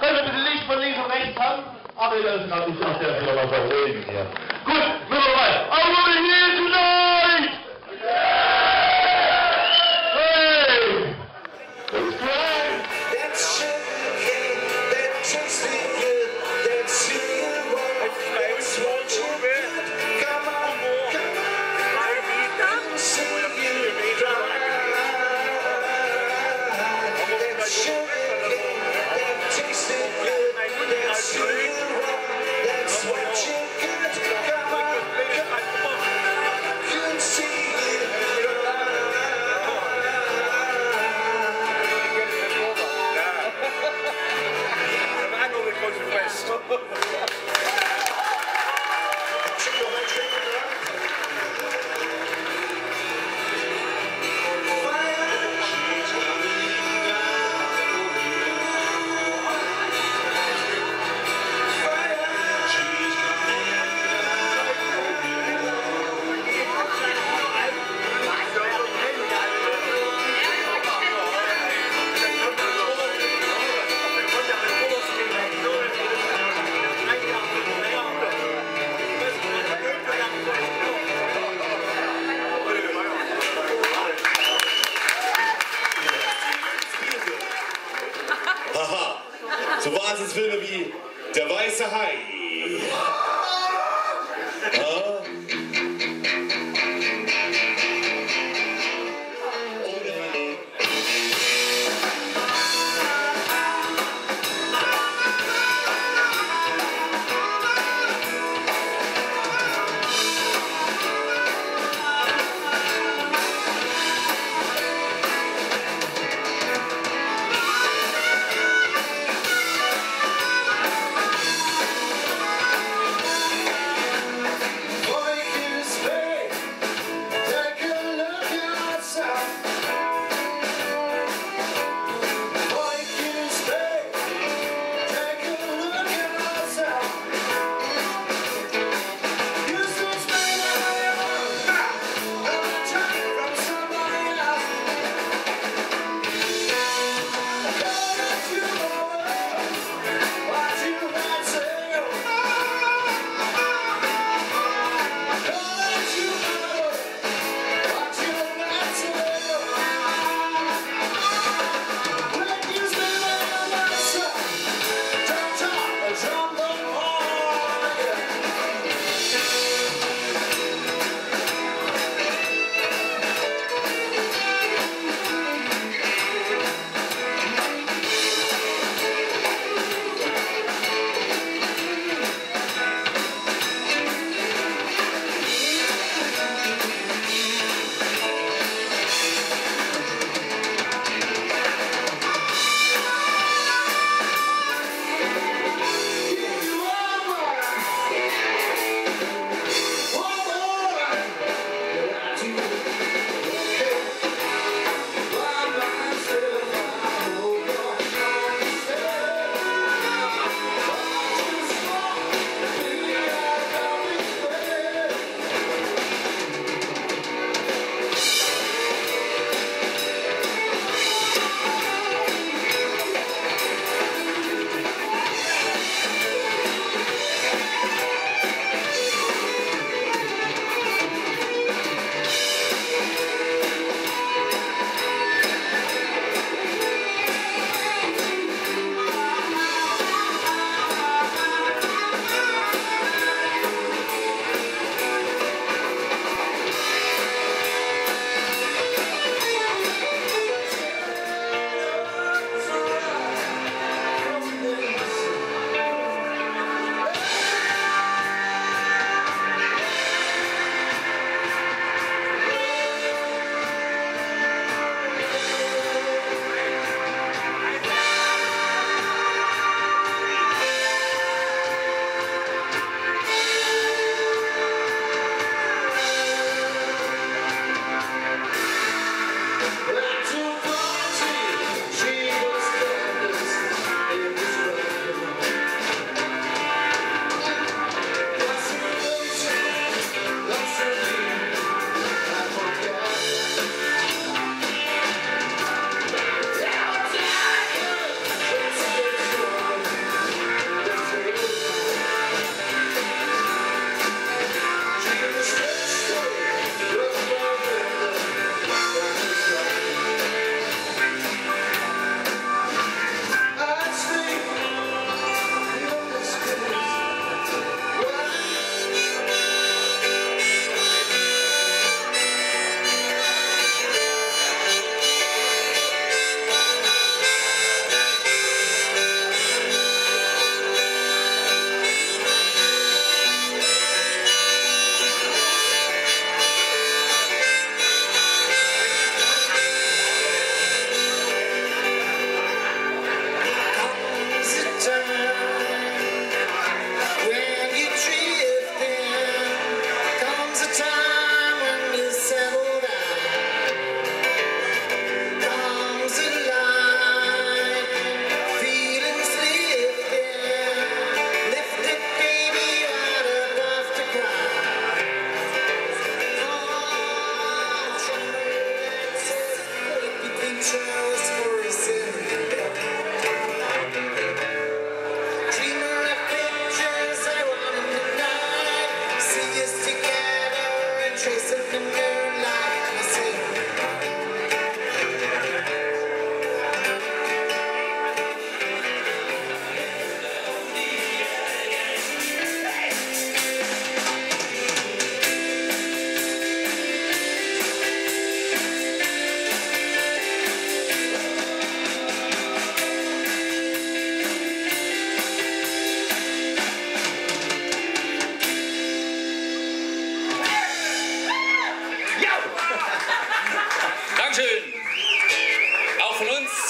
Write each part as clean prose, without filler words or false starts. Könnt ihr bitte Licht von links und rechts haben? Aber ihr dürft natürlich nicht auf der Stelle was erleben hier. Gut, sind wir bereit. Also wir hier tonight! Hey! That's great! That's shit, that's just it, that's real, I just want you back. Come on, come on, I need that soon, you need that. That's shit. So Wahnsinnsfilme wie Der weiße Hai. Oder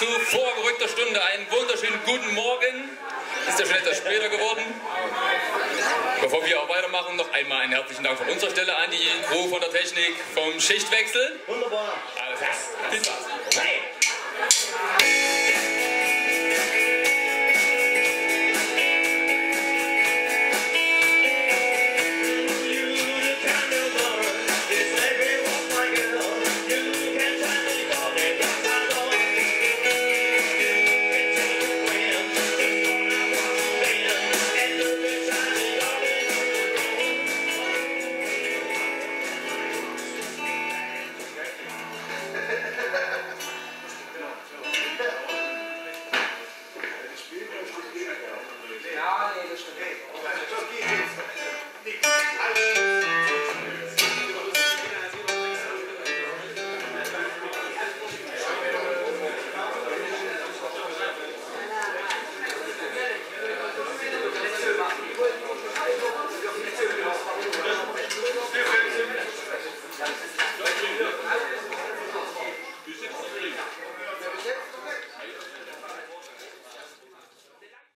Zu vorgerückter Stunde einen wunderschönen guten Morgen. Ist ja schon etwas später geworden. Bevor wir auch weitermachen, noch einmal einen herzlichen Dank von unserer Stelle an die Crew von der Technik vom Schichtwechsel. Wunderbar. Alles klar. Viel Spaß.